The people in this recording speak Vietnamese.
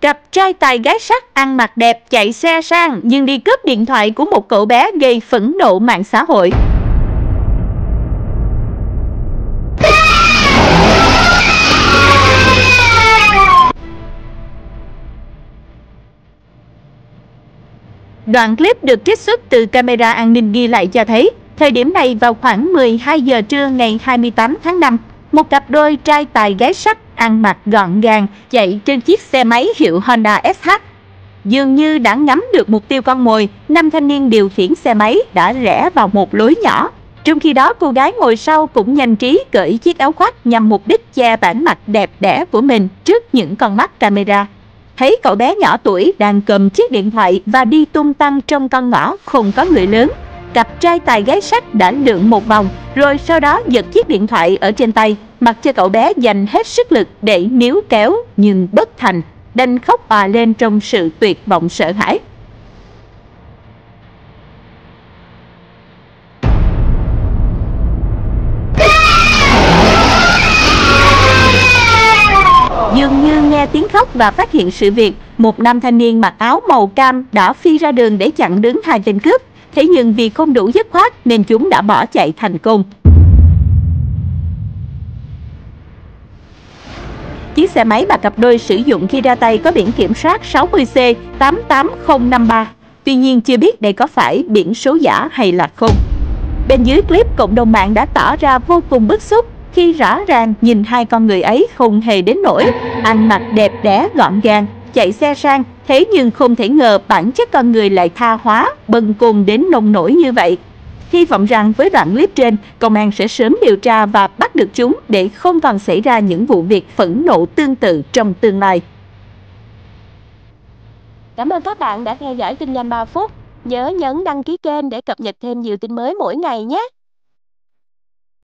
Cặp trai tài gái sắc ăn mặc đẹp chạy xe sang nhưng đi cướp điện thoại của một cậu bé gây phẫn nộ mạng xã hội. Đoạn clip được trích xuất từ camera an ninh ghi lại cho thấy, thời điểm này vào khoảng 12 giờ trưa ngày 28 tháng 5, một cặp đôi trai tài gái sắc ăn mặc gọn gàng chạy trên chiếc xe máy hiệu Honda SH. Dường như đã ngắm được mục tiêu con mồi, nam thanh niên điều khiển xe máy đã rẽ vào một lối nhỏ. Trong khi đó, cô gái ngồi sau cũng nhanh trí cởi chiếc áo khoác nhằm mục đích che bản mặt đẹp đẽ của mình trước những con mắt camera. Thấy cậu bé nhỏ tuổi đang cầm chiếc điện thoại và đi tung tăng trong con ngõ không có người lớn, cặp trai tài gái sắc đã lượn một vòng rồi sau đó giật chiếc điện thoại ở trên tay, mặc cho cậu bé dành hết sức lực để níu kéo nhưng bất thành, đành khóc òa lên trong sự tuyệt vọng sợ hãi. Dường như nghe tiếng khóc và phát hiện sự việc, một nam thanh niên mặc áo màu cam đã phi ra đường để chặn đứng hai tên cướp. Thế nhưng vì không đủ dứt khoát nên chúng đã bỏ chạy thành công. Chiếc xe máy mà cặp đôi sử dụng khi ra tay có biển kiểm soát 60C 88053. Tuy nhiên chưa biết đây có phải biển số giả hay là không. Bên dưới clip, cộng đồng mạng đã tỏ ra vô cùng bức xúc khi rõ ràng nhìn hai con người ấy không hề đến nỗi ăn mặc đẹp đẽ gọn gàng, chạy xe sang, thế nhưng không thể ngờ bản chất con người lại tha hóa, bần cùng đến nông nổi như vậy. Hy vọng rằng với đoạn clip trên, công an sẽ sớm điều tra và bắt được chúng để không còn xảy ra những vụ việc phẫn nộ tương tự trong tương lai. Cảm ơn các bạn đã theo dõi Tin Nhanh 3 phút. Nhớ nhấn đăng ký kênh để cập nhật thêm nhiều tin mới mỗi ngày nhé.